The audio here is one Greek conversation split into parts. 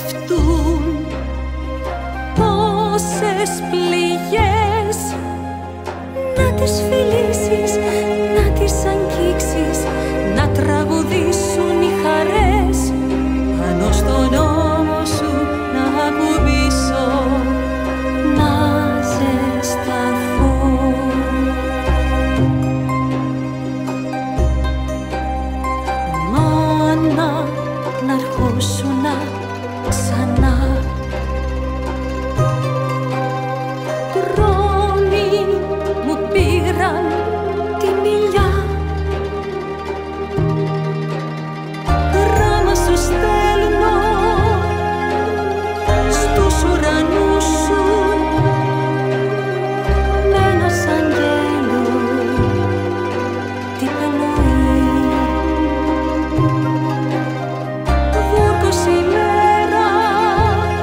κλεφτούν πόσες πληγές, να τις φιλήσεις, να τις αγγίξεις, να τραγουδήσουν οι χαρές πάνω στον ώμο σου, να ακουμπήσω, να ζεσταθώ. Μάνα, να αρχώσουν ξανά. Δρόμοι μου πήραν την ηλιά, γράμμα σου στέλνω στους ουρανούς σου, με ένας αγγέλος την εννοεί. Βούρκος η μέρα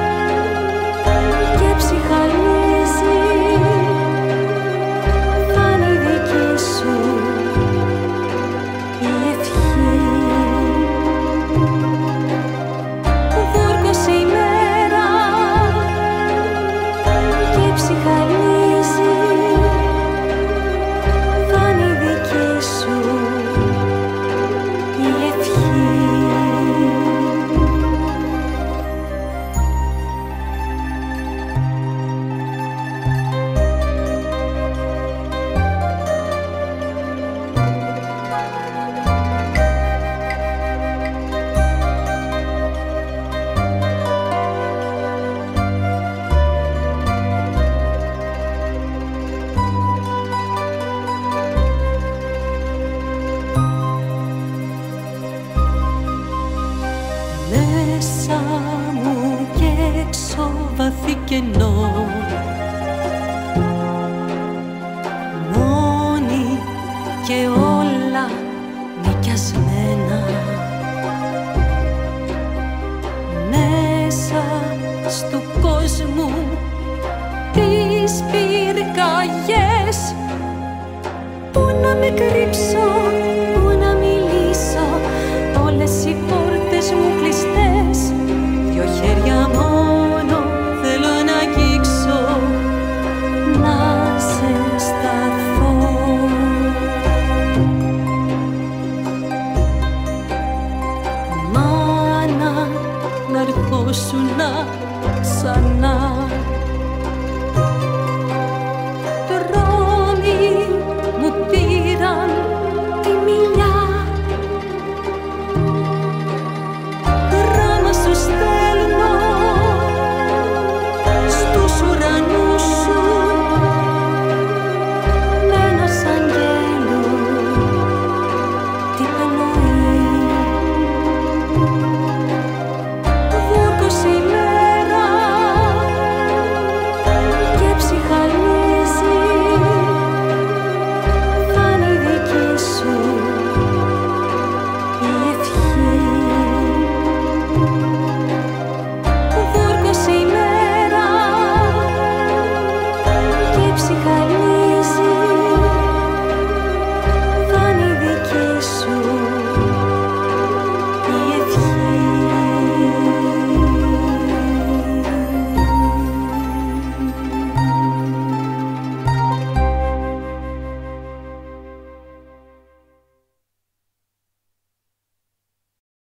και ψυχανίζει, θα είναι η δική σου η ευχή. Βούρκος η μέρα και ψυχανίζει, θα είναι η δική σου η ευχή. Μέσα μου κι έξω βαθύ κενό, μόνη και όλα νοικιασμένα. Μέσα στου κόσμου τις πυρκαγιές, πού να με κρύψω, πού να μιλήσω, όλες οι πόρτες μου κλειστές, δυο χέρια μόνο θέλω να αγγίξω, να ζεσταθώ. Μάνα, να αρχώσουν ξανά.